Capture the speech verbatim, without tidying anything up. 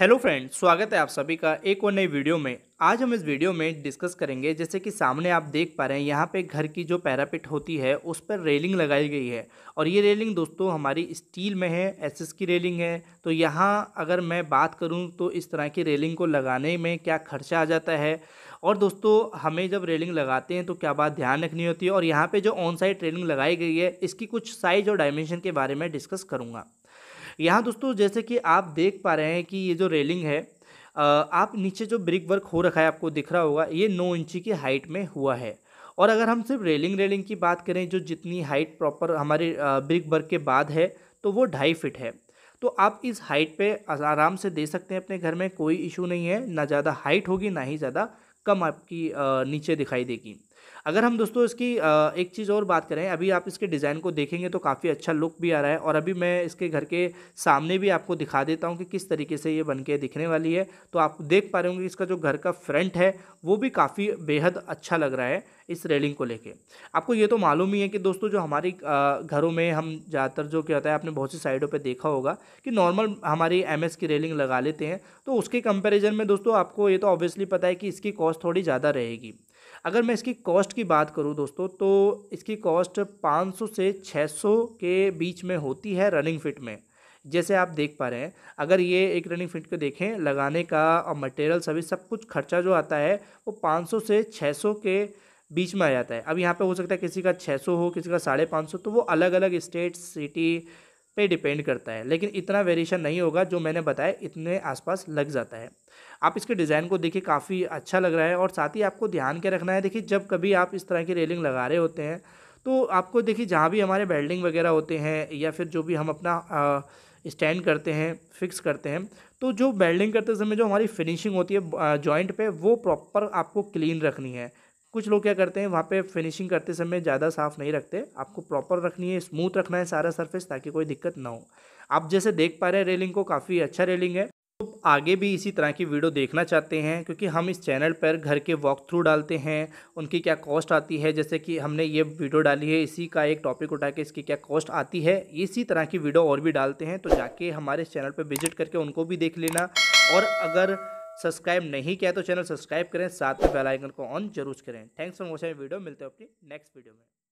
Hello friends, स्वागत है आप सभी का एक और नई वीडियो में। आज हम इस वीडियो में डिस्कस करेंगे, जैसे कि सामने आप देख पा रहे हैं यहाँ पे घर की जो पैरापिट होती है उस पर रेलिंग लगाई गई है। और ये रेलिंग दोस्तों हमारी स्टील में है, एसएस की रेलिंग है। तो यहाँ अगर मैं बात करूँ तो इस तरह की रेलिंग को लगाने में क्या खर्चा आ जाता है, और दोस्तों हमें जब रेलिंग लगाते हैं तो क्या बात ध्यान रखनी होती है, और यहाँ पर जो ऑन साइड रेलिंग लगाई गई है इसकी कुछ साइज़ और डायमेंशन के बारे में डिस्कस करूँगा। यहाँ दोस्तों जैसे कि आप देख पा रहे हैं कि ये जो रेलिंग है, आप नीचे जो ब्रिक वर्क हो रखा है आपको दिख रहा होगा, ये नौ इंची की हाइट में हुआ है। और अगर हम सिर्फ रेलिंग रेलिंग की बात करें, जो जितनी हाइट प्रॉपर हमारे ब्रिक वर्क के बाद है तो वो ढाई फिट है। तो आप इस हाइट पे आराम से दे सकते हैं अपने घर में, कोई इशू नहीं है। ना ज़्यादा हाइट होगी ना ही ज़्यादा कम आपकी नीचे दिखाई देगी। अगर हम दोस्तों इसकी एक चीज़ और बात करें, अभी आप इसके डिज़ाइन को देखेंगे तो काफ़ी अच्छा लुक भी आ रहा है, और अभी मैं इसके घर के सामने भी आपको दिखा देता हूं कि किस तरीके से ये बनके दिखने वाली है। तो आप देख पा रहे होंगे इसका जो घर का फ्रंट है वो भी काफ़ी बेहद अच्छा लग रहा है इस रेलिंग को लेके। आपको ये तो मालूम ही है कि दोस्तों जो हमारी घरों में हम ज़्यादातर जो क्या होता है, आपने बहुत सी साइडों पर देखा होगा कि नॉर्मल हमारी एम एस की रेलिंग लगा लेते हैं, तो उसके कंपेरिजन में दोस्तों आपको ये तो ऑब्वियसली पता है कि इसकी कॉस्ट थोड़ी ज़्यादा रहेगी। अगर मैं इसकी कॉस्ट की बात करूं दोस्तों, तो इसकी कॉस्ट पाँच सौ से छह सौ के बीच में होती है रनिंग फिट में, जैसे आप देख पा रहे हैं। अगर ये एक रनिंग फिट को देखें, लगाने का और मटेरियल सभी सब कुछ खर्चा जो आता है वो पाँच सौ से छह सौ के बीच में आ जाता है। अब यहाँ पे हो सकता है किसी का छह सौ हो, किसी का साढ़े पाँच सौ, तो वो अलग अलग स्टेट सिटी पे डिपेंड करता है, लेकिन इतना वेरिएशन नहीं होगा। जो मैंने बताया इतने आसपास लग जाता है। आप इसके डिज़ाइन को देखिए, काफ़ी अच्छा लग रहा है। और साथ ही आपको ध्यान के रखना है, देखिए जब कभी आप इस तरह की रेलिंग लगा रहे होते हैं तो आपको देखिए जहाँ भी हमारे वेल्डिंग वगैरह होते हैं या फिर जो भी हम अपना स्टैंड करते हैं, फिक्स करते हैं, तो जो वेल्डिंग करते समय जो हमारी फिनिशिंग होती है जॉइंट पे, वो प्रॉपर आपको क्लीन रखनी है। कुछ लोग क्या करते हैं, वहाँ पे फिनिशिंग करते समय ज़्यादा साफ़ नहीं रखते। आपको प्रॉपर रखनी है, स्मूथ रखना है सारा सरफेस, ताकि कोई दिक्कत ना हो। आप जैसे देख पा रहे हैं रेलिंग को, काफ़ी अच्छा रेलिंग है। तो आगे भी इसी तरह की वीडियो देखना चाहते हैं, क्योंकि हम इस चैनल पर घर के वॉक थ्रू डालते हैं, उनकी क्या कॉस्ट आती है। जैसे कि हमने ये वीडियो डाली है, इसी का एक टॉपिक उठा के इसकी क्या कॉस्ट आती है, इसी तरह की वीडियो और भी डालते हैं। तो जाके हमारे चैनल पर विजिट करके उनको भी देख लेना, और अगर सब्सक्राइब नहीं किया तो चैनल सब्सक्राइब करें, साथ में बेल आइकन को ऑन जरूर करें। थैंक्स फॉर वॉचिंग वीडियो, मिलते हैं अपनी नेक्स्ट वीडियो में।